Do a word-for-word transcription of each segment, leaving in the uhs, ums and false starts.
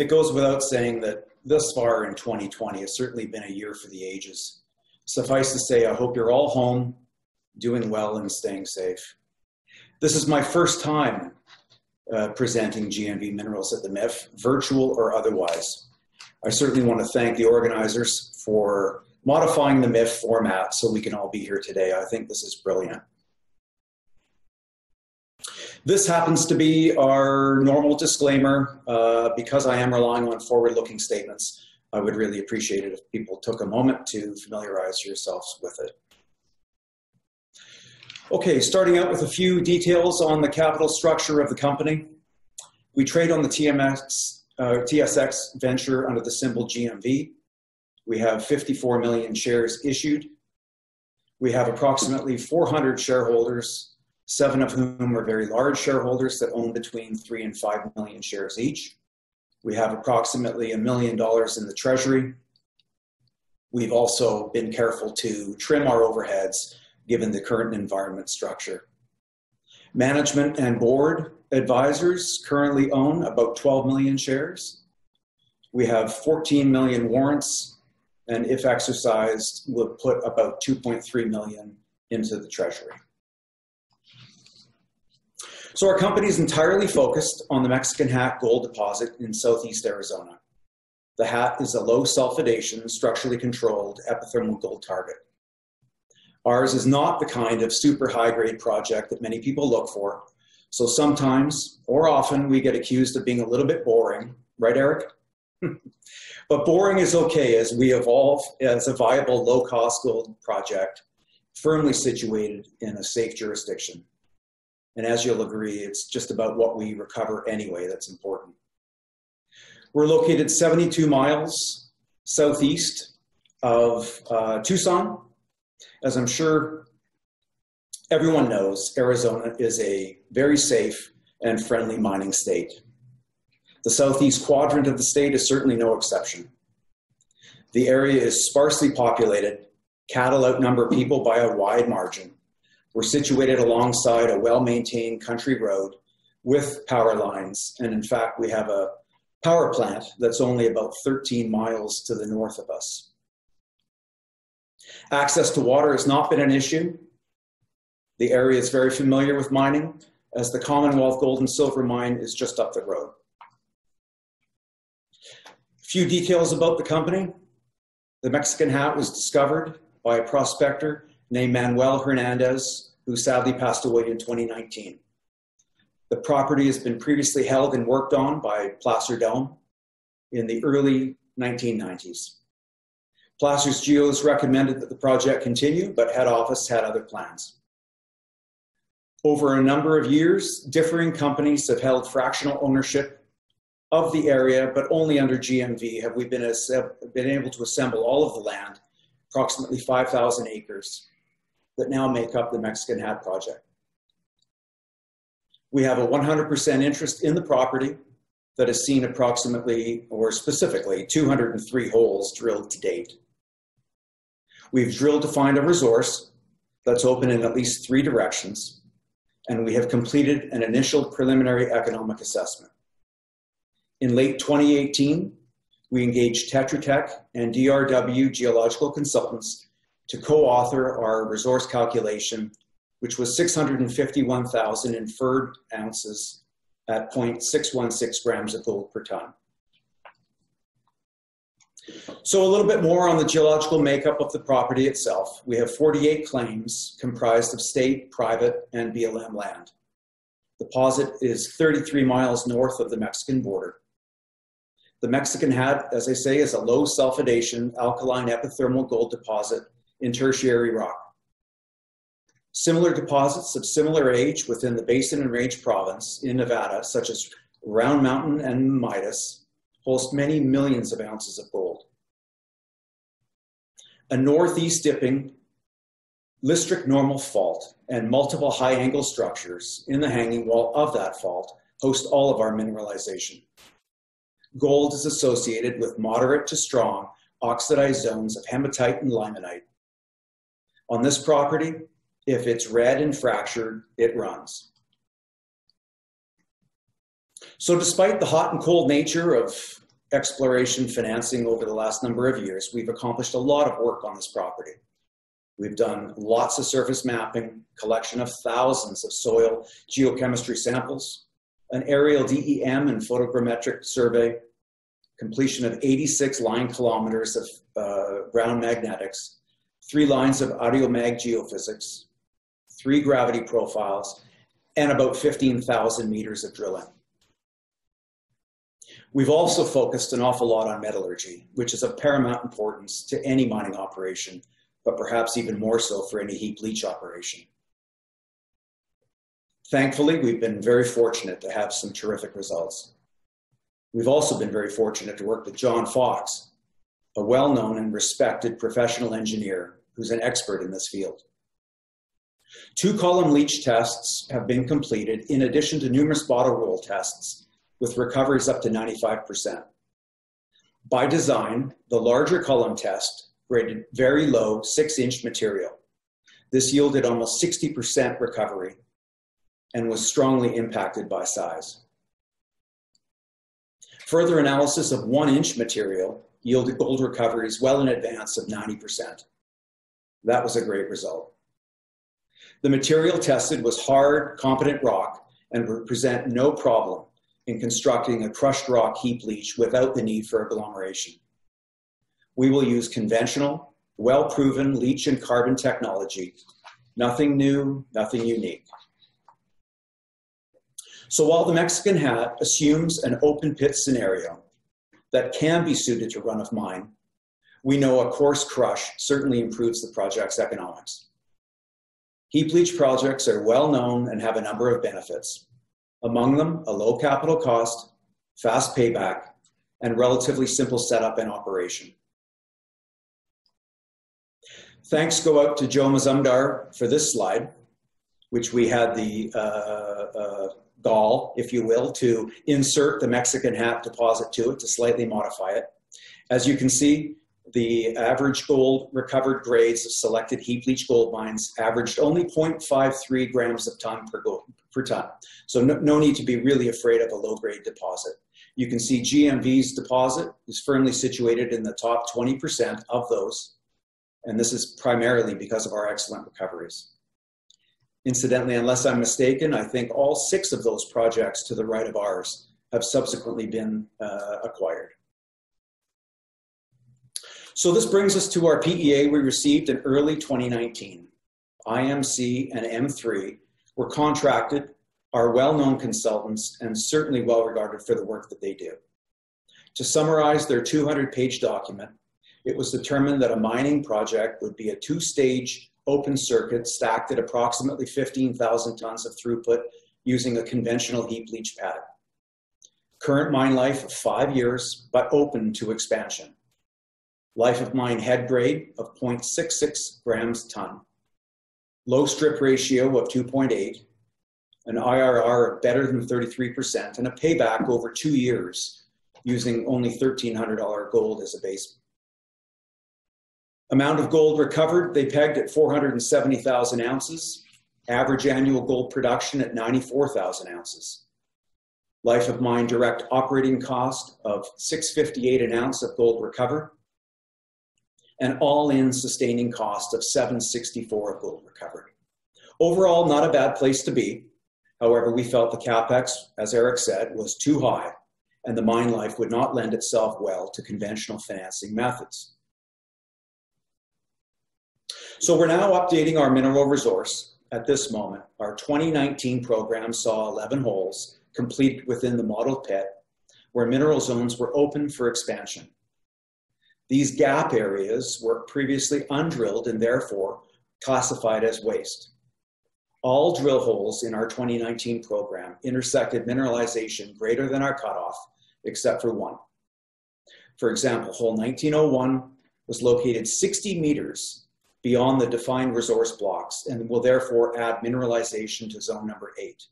it goes without saying that thus far in twenty twenty has certainly been a year for the ages. Suffice to say, I hope you're all home, doing well, and staying safe. This is my first time uh, presenting G M V Minerals at the M I F, virtual or otherwise. I certainly want to thank the organizers for modifying the M I F format so we can all be here today. I think this is brilliant. This happens to be our normal disclaimer. Uh, because I am relying on forward-looking statements, I would really appreciate it if people took a moment to familiarize yourselves with it. Okay, starting out with a few details on the capital structure of the company. We trade on the T M X, uh, T S X venture under the symbol G M V. We have fifty-four million shares issued. We have approximately four hundred shareholders, seven of whom are very large shareholders that own between three and five million shares each. We have approximately a million dollars in the treasury. We've also been careful to trim our overheads given the current environment structure. Management and board advisors currently own about twelve million shares. We have fourteen million warrants, and if exercised, we'll put about two point three million into the treasury. So our company is entirely focused on the Mexican Hat gold deposit in southeast Arizona. The Hat is a low sulfidation, structurally controlled epithermal gold target. Ours is not the kind of super high-grade project that many people look for, so sometimes, or often, we get accused of being a little bit boring, right, Eric? But boring is okay as we evolve as a viable low-cost gold project firmly situated in a safe jurisdiction. And as you'll agree, it's just about what we recover anyway that's important. We're located seventy-two miles southeast of uh, Tucson. As I'm sure everyone knows, Arizona is a very safe and friendly mining state. The southeast quadrant of the state is certainly no exception. The area is sparsely populated. Cattle outnumber people by a wide margin. We're situated alongside a well-maintained country road with power lines, and in fact, we have a power plant that's only about thirteen miles to the north of us. Access to water has not been an issue. The area is very familiar with mining, as the Commonwealth Gold and Silver Mine is just up the road. A few details about the company. The Mexican Hat was discovered by a prospector named Manuel Hernandez, who sadly passed away in twenty nineteen. The property has been previously held and worked on by Placer Dome in the early nineteen nineties. Placer's Geos recommended that the project continue, but head office had other plans. Over a number of years, differing companies have held fractional ownership of the area, but only under G M V have we been, been able to assemble all of the land, approximately five thousand acres, that now make up the Mexican Hat project. We have a one hundred percent interest in the property that has seen approximately, or specifically, two hundred three holes drilled to date. We've drilled to find a resource that's open in at least three directions, and we have completed an initial preliminary economic assessment. In late twenty eighteen, we engaged Tetra Tech and D R W Geological Consultants to co-author our resource calculation, which was six hundred fifty-one thousand inferred ounces at zero point six one six grams of gold per ton. So a little bit more on the geological makeup of the property itself. We have forty-eight claims comprised of state, private, and B L M land. The deposit is thirty-three miles north of the Mexican border. The Mexican Hat, as I say, is a low sulfidation alkaline epithermal gold deposit in tertiary rock. Similar deposits of similar age within the Basin and Range province in Nevada, such as Round Mountain and Midas, host many millions of ounces of gold. A northeast dipping Listric normal fault and multiple high angle structures in the hanging wall of that fault host all of our mineralization. Gold is associated with moderate to strong oxidized zones of hematite and limonite. On this property, if it's red and fractured, it runs. So despite the hot and cold nature of exploration financing over the last number of years, we've accomplished a lot of work on this property. We've done lots of surface mapping, collection of thousands of soil geochemistry samples, an aerial D E M and photogrammetric survey, completion of eighty-six line kilometers of uh, ground magnetics, three lines of aeromag geophysics, three gravity profiles, and about fifteen thousand meters of drilling. We've also focused an awful lot on metallurgy, which is of paramount importance to any mining operation, but perhaps even more so for any heap leach operation. Thankfully, we've been very fortunate to have some terrific results. We've also been very fortunate to work with John Fox, a well-known and respected professional engineer who's an expert in this field. Two column leach tests have been completed in addition to numerous bottle roll tests with recoveries up to ninety-five percent. By design, the larger column test graded very low six inch material. This yielded almost sixty percent recovery and was strongly impacted by size. Further analysis of one inch material yielded gold recoveries well in advance of ninety percent. That was a great result. The material tested was hard, competent rock and would present no problem in constructing a crushed rock heap leach without the need for agglomeration. We will use conventional, well-proven leach and carbon technology. Nothing new, nothing unique. So while the Mexican Hat assumes an open pit scenario that can be suited to run of mine, we know a coarse crush certainly improves the project's economics. Heap leach projects are well known and have a number of benefits. Among them, a low capital cost, fast payback, and relatively simple setup and operation. Thanks go out to Joe Mazumdar for this slide, which we had the uh, uh, gall, if you will, to insert the Mexican Hat deposit to it to slightly modify it. As you can see, the average gold recovered grades of selected heap leach gold mines averaged only zero point five three grams of ton per, gold, per ton. So no, no need to be really afraid of a low grade deposit. You can see G M V's deposit is firmly situated in the top twenty percent of those. And this is primarily because of our excellent recoveries. Incidentally, unless I'm mistaken, I think all six of those projects to the right of ours have subsequently been uh, acquired. So this brings us to our P E A we received in early twenty nineteen. I M C and M three were contracted, are well-known consultants, and certainly well-regarded for the work that they do. To summarize their two hundred page document, it was determined that a mining project would be a two-stage open circuit stacked at approximately fifteen thousand tons of throughput using a conventional heap leach pad. Current mine life of five years, but open to expansion. Life of mine head grade of zero point six six grams ton. Low strip ratio of two point eight, an I R R of better than thirty-three percent, and a payback over two years using only one thousand three hundred dollars gold as a base. Amount of gold recovered, they pegged at four hundred seventy thousand ounces, average annual gold production at ninety-four thousand ounces. Life of mine direct operating cost of six hundred fifty-eight dollars an ounce of gold recovered, and all-in sustaining cost of seven hundred sixty-four dollars of gold recovered. Overall, not a bad place to be. However, we felt the CapEx, as Eric said, was too high, and the mine life would not lend itself well to conventional financing methods. So we're now updating our mineral resource at this moment. Our twenty nineteen program saw eleven holes completed within the model pit where mineral zones were open for expansion. These gap areas were previously undrilled and therefore classified as waste. All drill holes in our twenty nineteen program intersected mineralization greater than our cutoff, except for one. For example, hole nineteen oh one was located sixty meters beyond the defined resource blocks and will therefore add mineralization to zone number eight.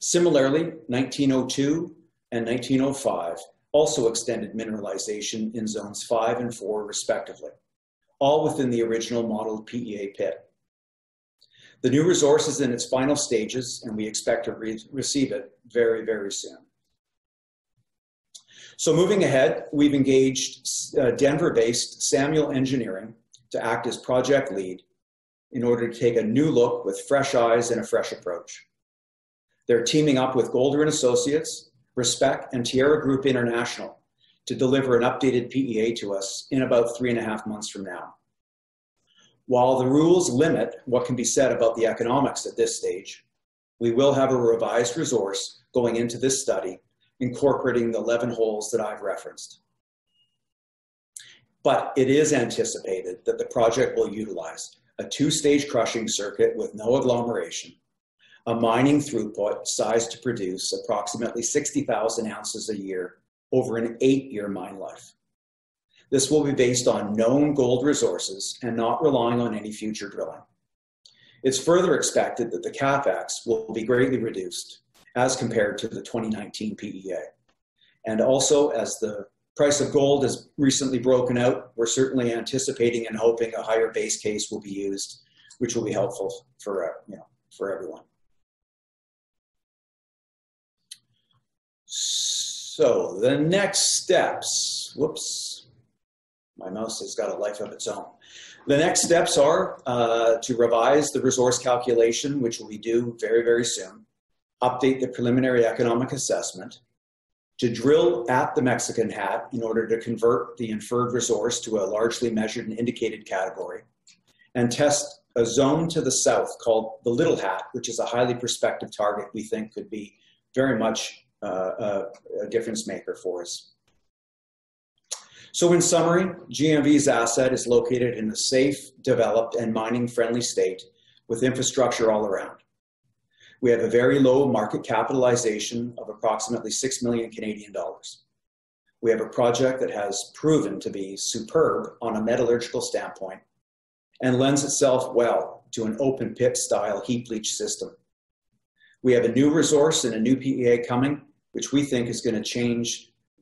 Similarly, nineteen oh two and nineteen oh five also extended mineralization in zones five and four respectively, all within the original model P E A pit. The new resource is in its final stages and we expect to re receive it very, very soon. So moving ahead, we've engaged uh, Denver-based Samuel Engineering to act as project lead in order to take a new look with fresh eyes and a fresh approach. They're teaming up with Golder and Associates, RESPEC, and Tierra Group International to deliver an updated P E A to us in about three and a half months from now. While the rules limit what can be said about the economics at this stage, we will have a revised resource going into this study, incorporating the eleven holes that I've referenced. But it is anticipated that the project will utilize a two-stage crushing circuit with no agglomeration, a mining throughput sized to produce approximately sixty thousand ounces a year over an eight-year mine life. This will be based on known gold resources and not relying on any future drilling. It's further expected that the CapEx will be greatly reduced as compared to the twenty nineteen P E A. And also, as the price of gold has recently broken out, we're certainly anticipating and hoping a higher base case will be used, which will be helpful for, uh, you know, for everyone. So the next steps, whoops, my mouse has got a life of its own. The next steps are uh, to revise the resource calculation, which we do very, very soon, update the preliminary economic assessment, to drill at the Mexican Hat in order to convert the inferred resource to a largely measured and indicated category, and test a zone to the south called the Little Hat, which is a highly prospective target we think could be very much Uh, a, a difference maker for us. So in summary, G M V's asset is located in a safe, developed, and mining-friendly state with infrastructure all around. We have a very low market capitalization of approximately six million Canadian dollars. We have a project that has proven to be superb on a metallurgical standpoint and lends itself well to an open pit style heap leach system. We have a new resource and a new P E A coming, which we think is going to change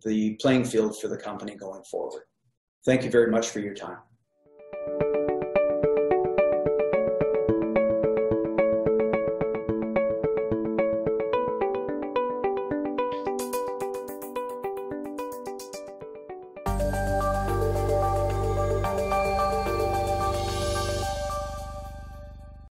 the playing field for the company going forward. Thank you very much for your time.